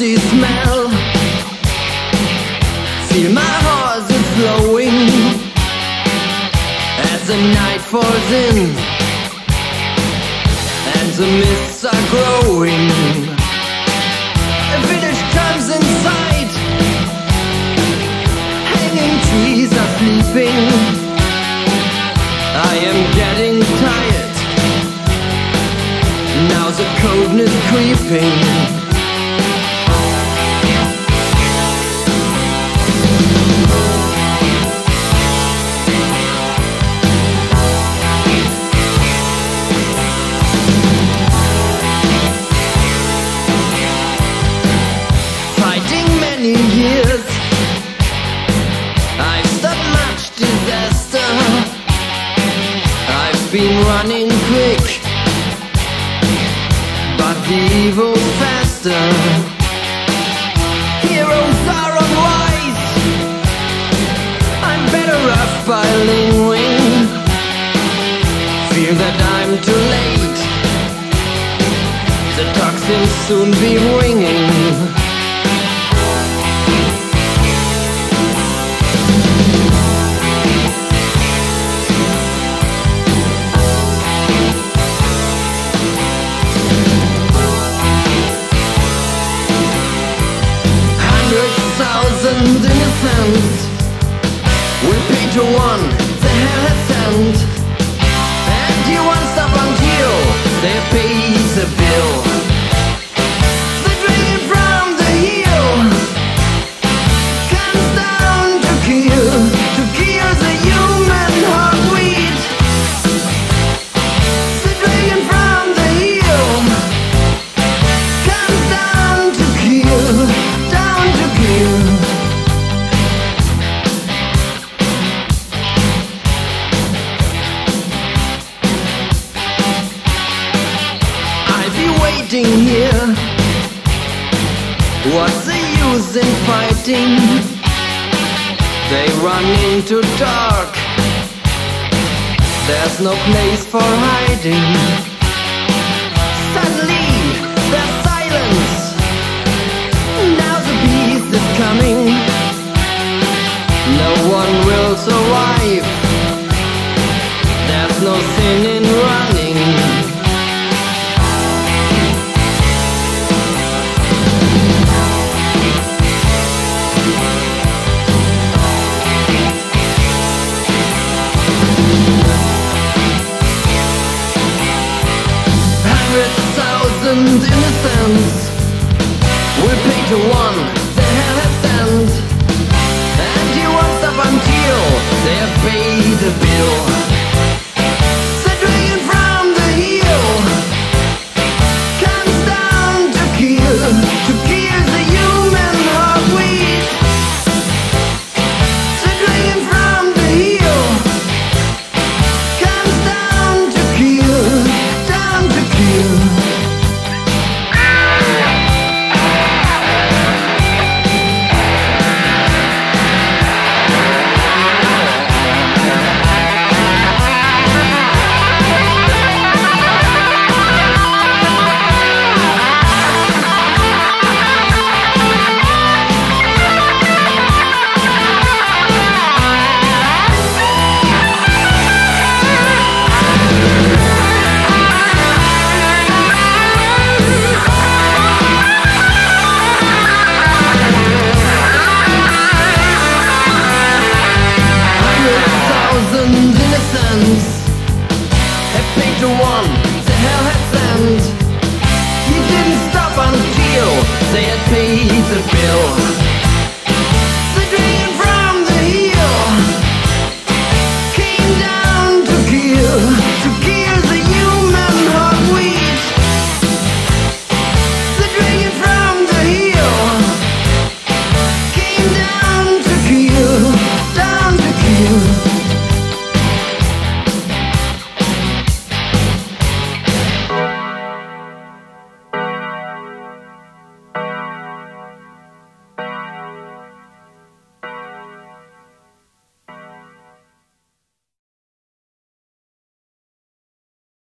musty smell. Feel my horse is blowing as the night falls in and the mists are growing. A village comes in sight, hanging trees are sleeping. I am getting tired, now the coldness creeping. Years I've stopped much disaster. I've been running quick, but the evil faster. Heroes are unwise, I'm better off by lingering. Feel that I'm too late, the toxins soon be ringing. Innocence will pay to one the hell has sent, and you won't stop until they pay the bill. The dream from the hill comes down to kill the human heartbeat. The dream from the hill comes down to kill. Here, what's the use in fighting? They run into dark, there's no place for hiding. Suddenly there's silence, now the beast is coming. No one will survive, there's no sin in running. Innocence will pay to one the hell has sent, and you won't stop until they have paid the bill. The dragon from the hill comes down to kill the human heartbeat. The dragon from the hill comes down to kill. Innocence